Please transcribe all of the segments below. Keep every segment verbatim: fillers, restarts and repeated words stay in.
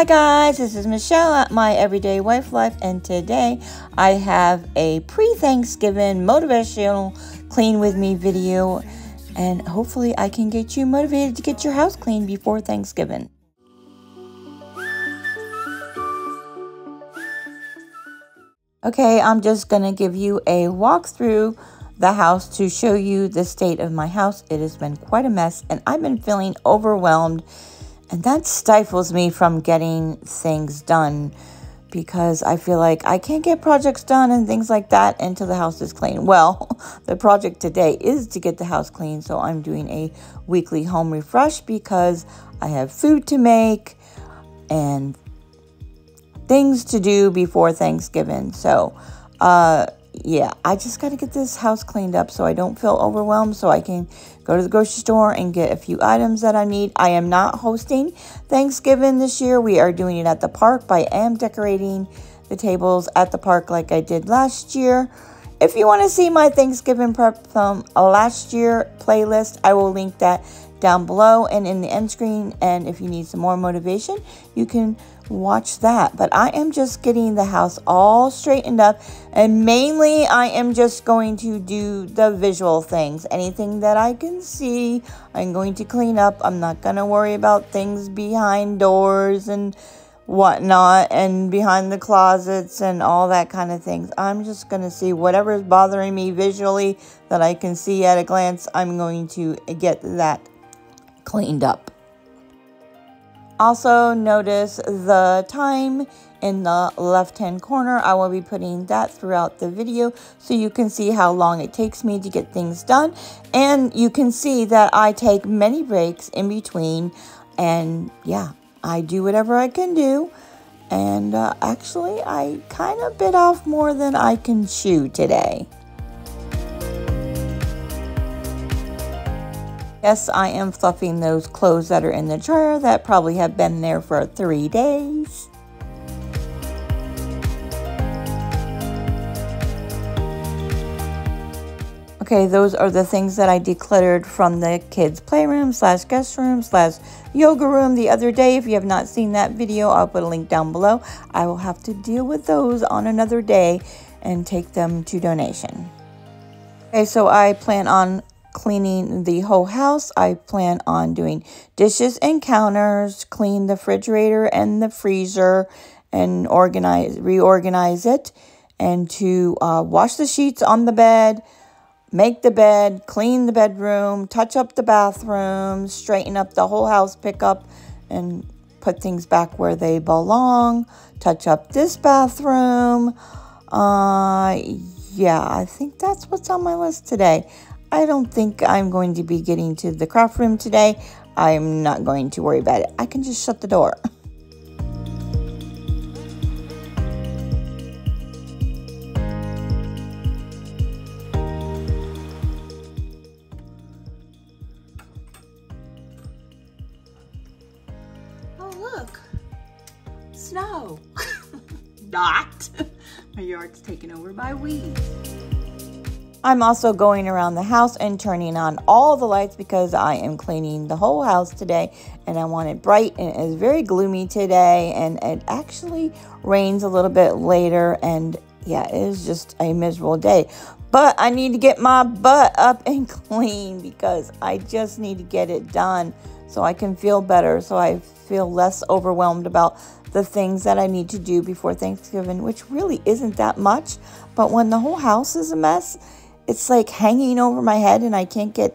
Hi guys, this is Michelle at My Everyday Wife Life, and today I have a pre-Thanksgiving motivational clean with me video, and hopefully I can get you motivated to get your house clean before Thanksgiving. Okay, I'm just going to give you a walk through the house to show you the state of my house. It has been quite a mess and I've been feeling overwhelmed. And that stifles me from getting things done because I feel like I can't get projects done and things like that until the house is clean. Well, the project today is to get the house clean. So I'm doing a weekly home refresh because I have food to make and things to do before Thanksgiving. So, uh, yeah, I just got to get this house cleaned up so I don't feel overwhelmed, so I can go to the grocery store and get a few items that I need. I am not hosting Thanksgiving this year. We are doing it at the park, but I am decorating the tables at the park like I did last year. If you want to see my Thanksgiving prep from last year playlist, I will link that down below and in the end screen. And if you need some more motivation, you can watch that. But I am just getting the house all straightened up, and mainly I am just going to do the visual things. Anything that I can see, I'm going to clean up. I'm not going to worry about things behind doors and whatnot and behind the closets and all that kind of things. I'm just going to see whatever is bothering me visually that I can see at a glance. I'm going to get that cleaned up. Also notice the time in the left hand corner. I will be putting that throughout the video so you can see how long it takes me to get things done, and you can see that I take many breaks in between, and yeah, I do whatever I can do. And uh, actually I kind of bit off more than I can chew today. Yes, I am fluffing those clothes that are in the dryer that probably have been there for three days. Okay, those are the things that I decluttered from the kids' playroom slash guest room slash yoga room the other day. If you have not seen that video, I'll put a link down below. I will have to deal with those on another day and take them to donation. Okay, so I plan on cleaning the whole house. I plan on doing dishes and counters, clean the refrigerator and the freezer, and organize, reorganize it, and to uh, wash the sheets on the bed, make the bed, clean the bedroom, touch up the bathroom, straighten up the whole house, pick up and put things back where they belong, touch up this bathroom. Uh, yeah, I think that's what's on my list today. I don't think I'm going to be getting to the craft room today. I'm not going to worry about it. I can just shut the door. Oh, look. Snow. Not. My yard's taken over by weeds. I'm also going around the house and turning on all the lights because I am cleaning the whole house today, and I want it bright, and it is very gloomy today, and it actually rains a little bit later, and yeah, it is just a miserable day. But I need to get my butt up and clean because I just need to get it done so I can feel better, so I feel less overwhelmed about the things that I need to do before Thanksgiving, which really isn't that much. But when the whole house is a mess, it's like hanging over my head and I can't get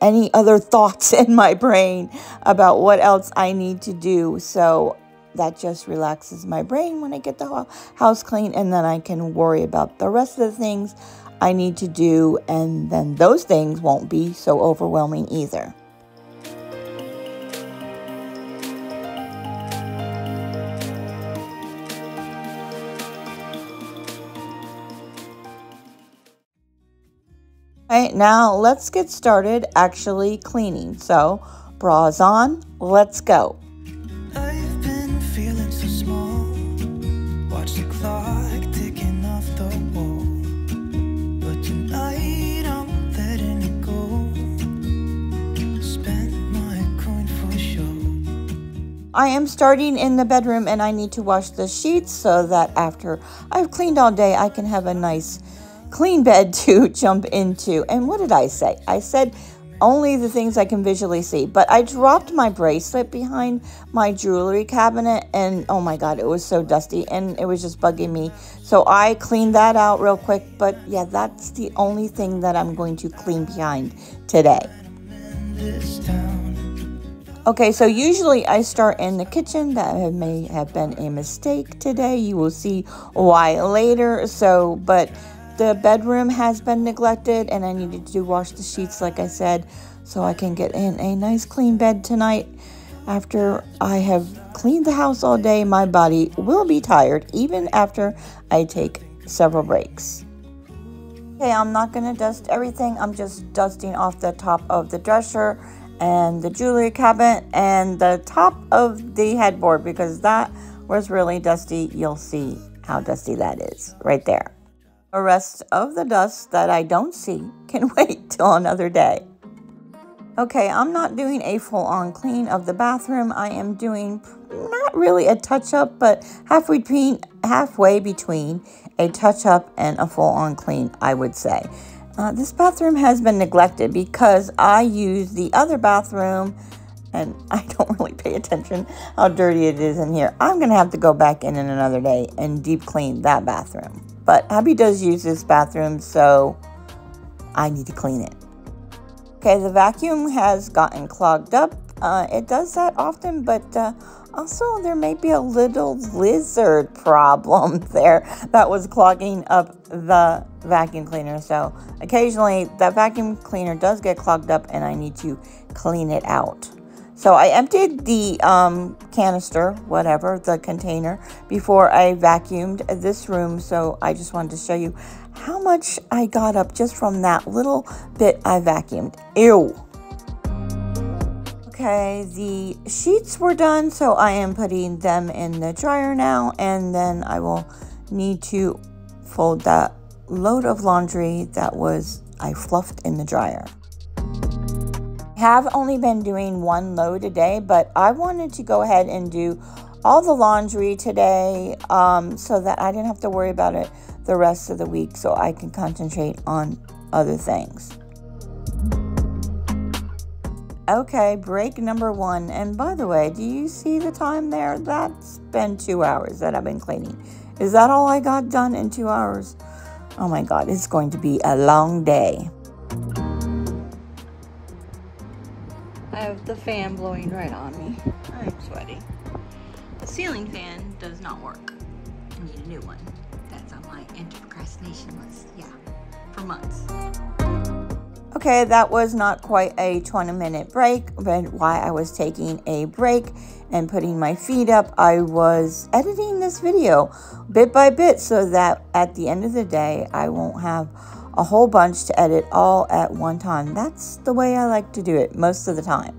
any other thoughts in my brain about what else I need to do. So that just relaxes my brain when I get the house clean, and then I can worry about the rest of the things I need to do, and then those things won't be so overwhelming either. Alright, now let's get started actually cleaning. So, bras on, let's go. I've been feeling so small. Watch the clock ticking off the wall. But tonight I'm letting it go. Spend my coin for sure. I am starting in the bedroom, and I need to wash the sheets so that after I've cleaned all day, I can have a nice clean bed to jump into. And what did I say? I said only the things I can visually see, but I dropped my bracelet behind my jewelry cabinet, and oh my God, it was so dusty and it was just bugging me. So I cleaned that out real quick, but yeah, that's the only thing that I'm going to clean behind today. Okay, so usually I start in the kitchen. That may have been a mistake today. You will see why later. So, but the bedroom has been neglected, and I needed to wash the sheets, like I said, so I can get in a nice clean bed tonight. After I have cleaned the house all day, my body will be tired, even after I take several breaks. Okay, I'm not going to dust everything. I'm just dusting off the top of the dresser and the jewelry cabinet and the top of the headboard, because that was really dusty. You'll see how dusty that is right there. The rest of the dust that I don't see can wait till another day. Okay, I'm not doing a full-on clean of the bathroom. I am doing not really a touch-up, but halfway between, halfway between a touch-up and a full-on clean, I would say. Uh, this bathroom has been neglected because I use the other bathroom, and I don't really pay attention how dirty it is in here. I'm going to have to go back in in another day and deep clean that bathroom. But hubby does use this bathroom, so I need to clean it. Okay, the vacuum has gotten clogged up. Uh, it does that often, but uh, also there may be a little lizard problem there that was clogging up the vacuum cleaner. So occasionally that vacuum cleaner does get clogged up, and I need to clean it out. So I emptied the um, canister, whatever, the container, before I vacuumed this room. So I just wanted to show you how much I got up just from that little bit I vacuumed. Ew. Okay, the sheets were done, so I am putting them in the dryer now. And then I will need to fold that load of laundry that was I fluffed in the dryer. Have only been doing one load a day, but I wanted to go ahead and do all the laundry today um, so that I didn't have to worry about it the rest of the week, so I can concentrate on other things. Okay, break number one. And by the way, do you see the time there? That's been two hours that I've been cleaning. Is that all I got done in two hours? Oh my God, it's going to be a long day. I have the fan blowing right on me. I'm sweating. The ceiling fan does not work. I need a new one. That's on my anti-procrastination list. Yeah, for months. Okay, that was not quite a twenty minute break, but while I was taking a break and putting my feet up, I was editing this video bit by bit so that at the end of the day, I won't have a whole bunch to edit all at one time. That's the way I like to do it most of the time.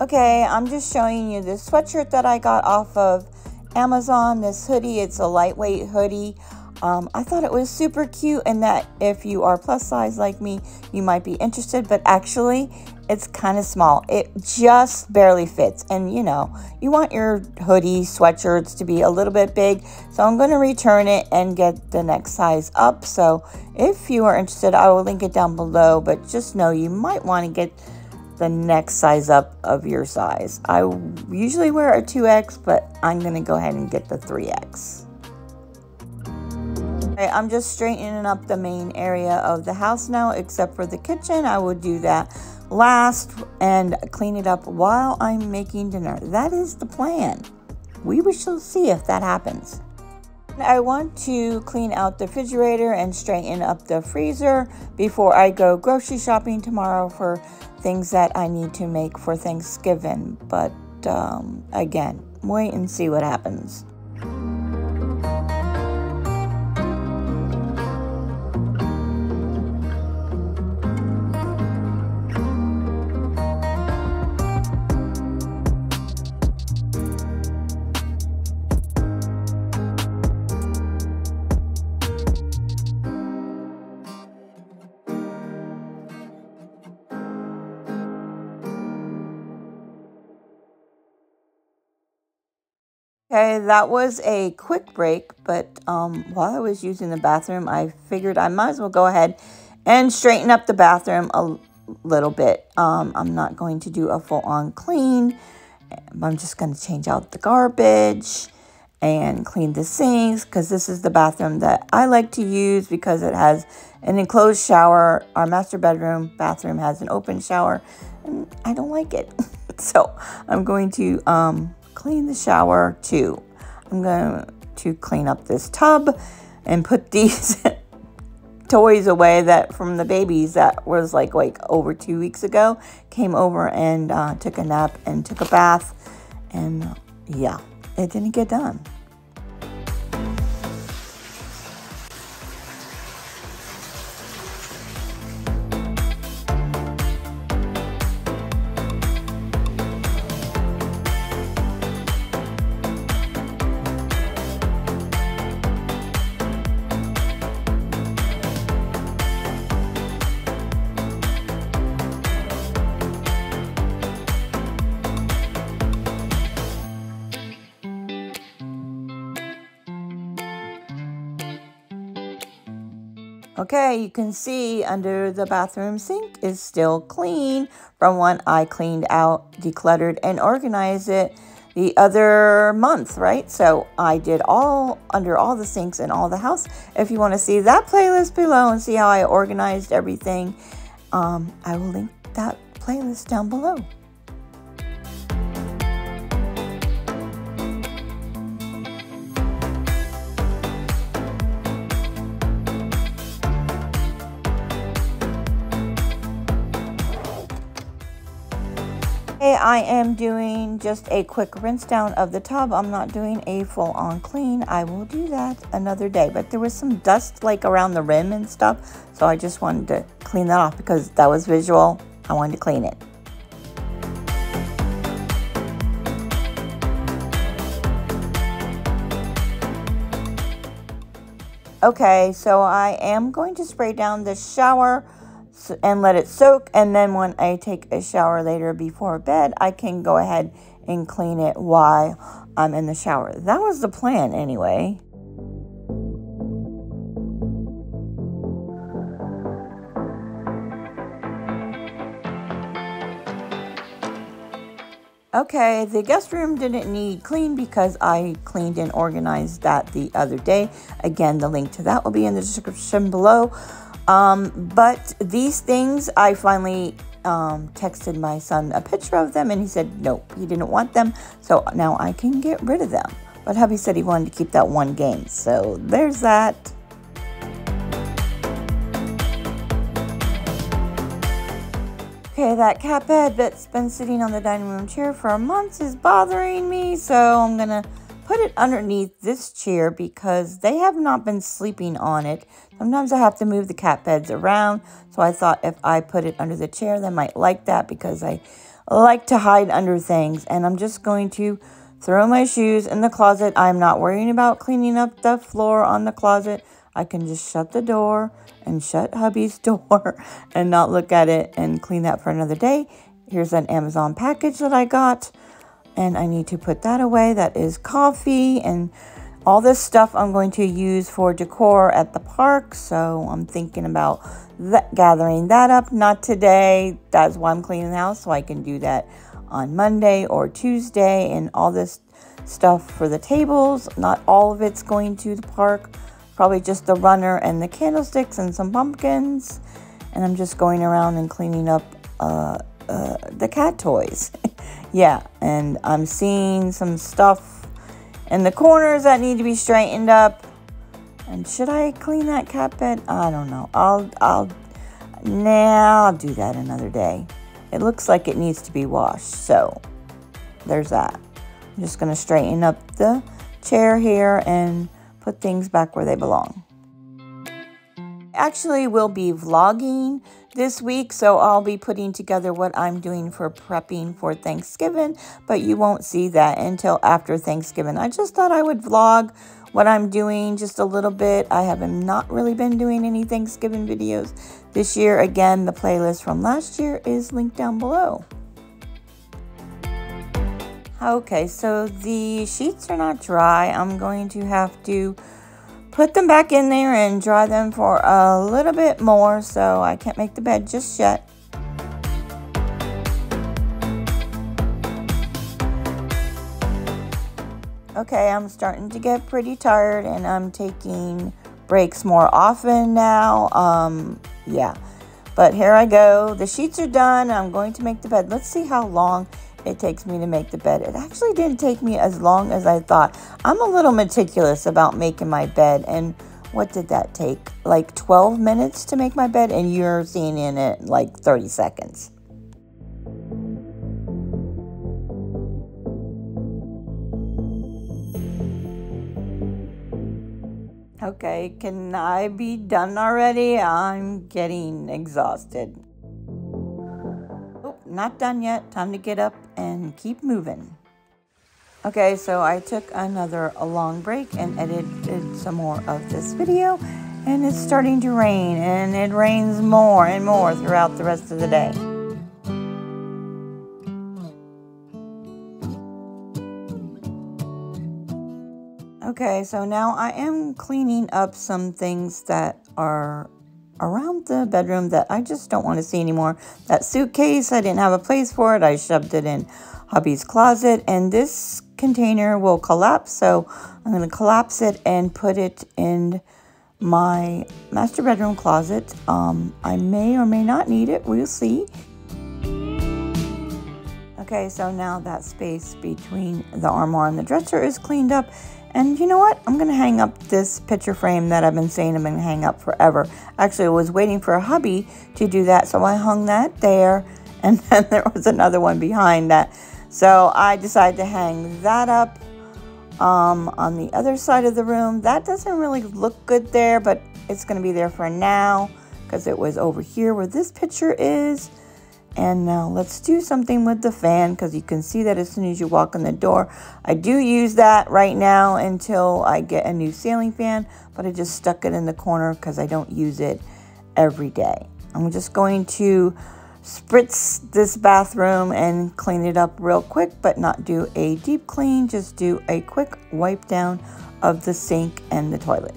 Okay, I'm just showing you this sweatshirt that I got off of Amazon, this hoodie. It's a lightweight hoodie. Um, I thought it was super cute, and that if you are plus size like me, you might be interested, but actually it's kind of small. It just barely fits. And you know, you want your hoodie sweatshirts to be a little bit big. So I'm going to return it and get the next size up. So if you are interested, I will link it down below, but just know you might want to get the next size up of your size. I usually wear a two X, but I'm going to go ahead and get the three X. I'm just straightening up the main area of the house now, except for the kitchen. I will do that last and clean it up while I'm making dinner. That is the plan. We shall see if that happens. I want to clean out the refrigerator and straighten up the freezer before I go grocery shopping tomorrow for things that I need to make for Thanksgiving. But um, again, wait and see what happens. Okay, that was a quick break, but um, while I was using the bathroom, I figured I might as well go ahead and straighten up the bathroom a little bit. Um, I'm not going to do a full-on clean. I'm just going to change out the garbage and clean the sinks, because this is the bathroom that I like to use because it has an enclosed shower. Our master bedroom bathroom has an open shower, and I don't like it. So I'm going to um, clean the shower too. I'm going to clean up this tub and put these toys away that from the babies that was like, like over two weeks ago. Came over and uh, took a nap and took a bath, and yeah, it didn't get done. Okay, you can see under the bathroom sink is still clean from when I cleaned out, decluttered, and organized it the other month, right? So I did all under all the sinks and all the house. If you want to see that playlist below and see how I organized everything, um, I will link that playlist down below. I am doing just a quick rinse down of the tub. I'm not doing a full-on clean. I will do that another day, but there was some dust like around the rim and stuff, so I just wanted to clean that off because that was visual. I wanted to clean it. Okay, so I am going to spray down the shower and let it soak, and then when I take a shower later before bed, I can go ahead and clean it while I'm in the shower. That was the plan anyway. Okay, the guest room didn't need clean because I cleaned and organized that the other day. Again, the link to that will be in the description below. Um, but these things, I finally um, texted my son a picture of them, and he said nope, he didn't want them. So now I can get rid of them. But hubby said he wanted to keep that one game. So there's that. Okay, that cat bed that's been sitting on the dining room chair for months is bothering me. So I'm going to put it underneath this chair because they have not been sleeping on it. Sometimes I have to move the cat beds around, so I thought if I put it under the chair, they might like that because I like to hide under things. And I'm just going to throw my shoes in the closet. I'm not worrying about cleaning up the floor on the closet. I can just shut the door and shut hubby's door and not look at it and clean that for another day. Here's an Amazon package that I got, and I need to put that away. That is coffee and all this stuff I'm going to use for decor at the park, so I'm thinking about that, gathering that up. Not today. That's why I'm cleaning the house, so I can do that on Monday or Tuesday. And all this stuff for the tables, not all of it's going to the park. Probably just the runner and the candlesticks and some pumpkins. And I'm just going around and cleaning up uh, uh, the cat toys. Yeah, and I'm seeing some stuff in the corners that need to be straightened up. And should I clean that cat bed? I don't know. I'll, I'll, nah, I'll do that another day. It looks like it needs to be washed, so there's that. I'm just going to straighten up the chair here and put things back where they belong. Actually, we'll be vlogging this week, so I'll be putting together what I'm doing for prepping for Thanksgiving, but you won't see that until after Thanksgiving. I just thought I would vlog what I'm doing just a little bit. I have not really been doing any Thanksgiving videos this year. Again, the playlist from last year is linked down below. Okay, so the sheets are not dry. I'm going to have to put them back in there and dry them for a little bit more, so I can't make the bed just yet. Okay, I'm starting to get pretty tired and I'm taking breaks more often now. Um, yeah, but here I go. The sheets are done. I'm going to make the bed. Let's see how long it takes me to make the bed. It actually didn't take me as long as I thought. I'm a little meticulous about making my bed. And what did that take? Like twelve minutes to make my bed, and you're seeing in it like thirty seconds. Okay, can I be done already? I'm getting exhausted. Oh, not done yet. Time to get up and keep moving. Okay, so I took another a long break and edited some more of this video, and it's starting to rain, and it rains more and more throughout the rest of the day. Okay, so now I am cleaning up some things that are around the bedroom that I just don't want to see anymore. That suitcase, I didn't have a place for it. I shoved it in hubby's closet, and this container will collapse. So I'm going to collapse it and put it in my master bedroom closet. Um, I may or may not need it. We'll see. Okay, so now that space between the armoire and the dresser is cleaned up. And you know what? I'm going to hang up this picture frame that I've been saying I'm going to hang up forever. Actually, I was waiting for a hubby to do that, so I hung that there. And then there was another one behind that. So I decided to hang that up um, on the other side of the room. That doesn't really look good there, but it's going to be there for now because it was over here where this picture is. And now let's do something with the fan, because you can see that as soon as you walk in the door. I do use that right now until I get a new ceiling fan, but I just stuck it in the corner because I don't use it every day. I'm just going to spritz this bathroom and clean it up real quick, but not do a deep clean, just do a quick wipe down of the sink and the toilet.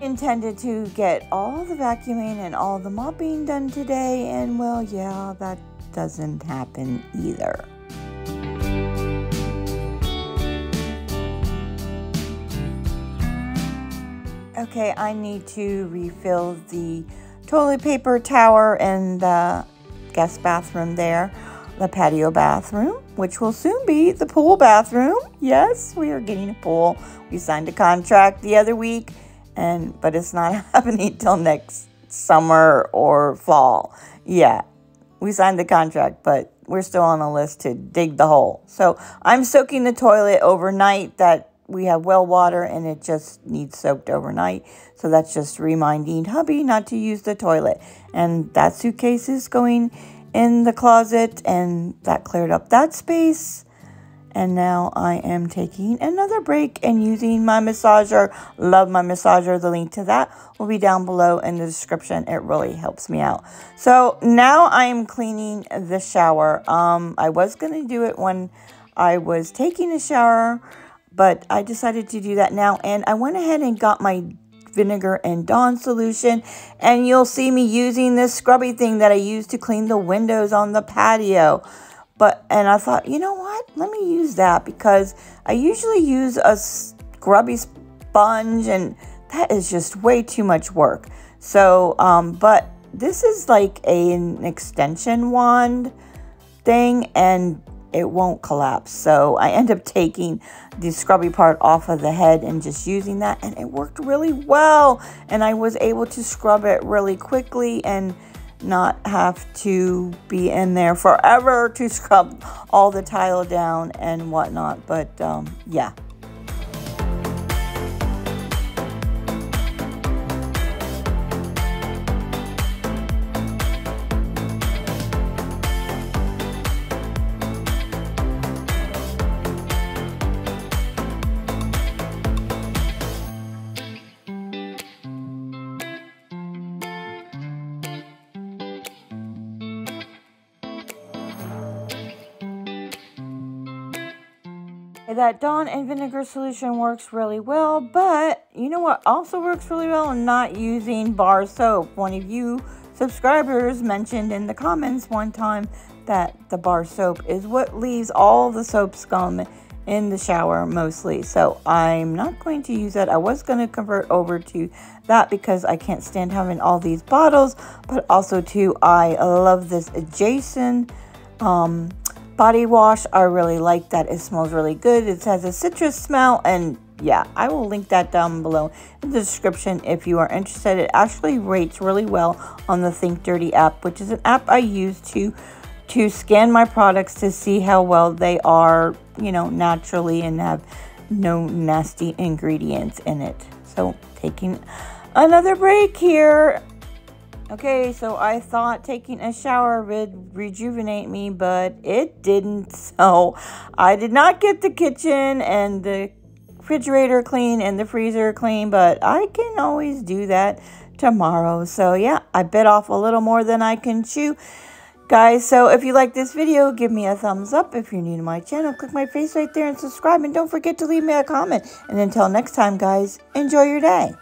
Intended to get all the vacuuming and all the mopping done today, and well, yeah, that doesn't happen either. Okay, I need to refill the toilet paper tower in the guest bathroom there, the patio bathroom, which will soon be the pool bathroom. Yes, we are getting a pool. We signed a contract the other week. And, but it's not happening till next summer or fall. Yeah, we signed the contract, but we're still on the list to dig the hole. So I'm soaking the toilet overnight. That we have well water and it just needs soaked overnight. So that's just reminding hubby not to use the toilet. And that suitcase is going in the closet, and that cleared up that space. And now I am taking another break and using my massager. Love my massager. The link to that will be down below in the description. It really helps me out. So now I am cleaning the shower. Um, I was going to do it when I was taking a shower, but I decided to do that now. And I went ahead and got my vinegar and Dawn solution, and you'll see me using this scrubby thing that I use to clean the windows on the patio. But, and I thought, you know what? Let me use that, because I usually use a scrubby sponge, and that is just way too much work. So, um, but this is like a, an extension wand thing, and it won't collapse. So I end up taking the scrubby part off of the head and just using that, and it worked really well. And I was able to scrub it really quickly and not have to be in there forever to scrub all the tile down and whatnot. But um, yeah. that Dawn and vinegar solution works really well, but you know what also works really well? Not using bar soap. One of you subscribers mentioned in the comments one time that the bar soap is what leaves all the soap scum in the shower mostly. So I'm not going to use that. I was going to convert over to that because I can't stand having all these bottles, but also too, I love this Jason um, body wash. I really like that. It smells really good. It has a citrus smell, and yeah, I will link that down below in the description if you are interested. It actually rates really well on the Think Dirty app, which is an app I use to to scan my products to see how well they are, you know, naturally and have no nasty ingredients in it. So taking another break here. Okay, so I thought taking a shower would rejuvenate me, but it didn't. So I did not get the kitchen and the refrigerator clean and the freezer clean, but I can always do that tomorrow. So yeah, I bit off a little more than I can chew, guys. So if you like this video, give me a thumbs up. If you're new to my channel, click my face right there and subscribe, and don't forget to leave me a comment. And until next time, guys, enjoy your day.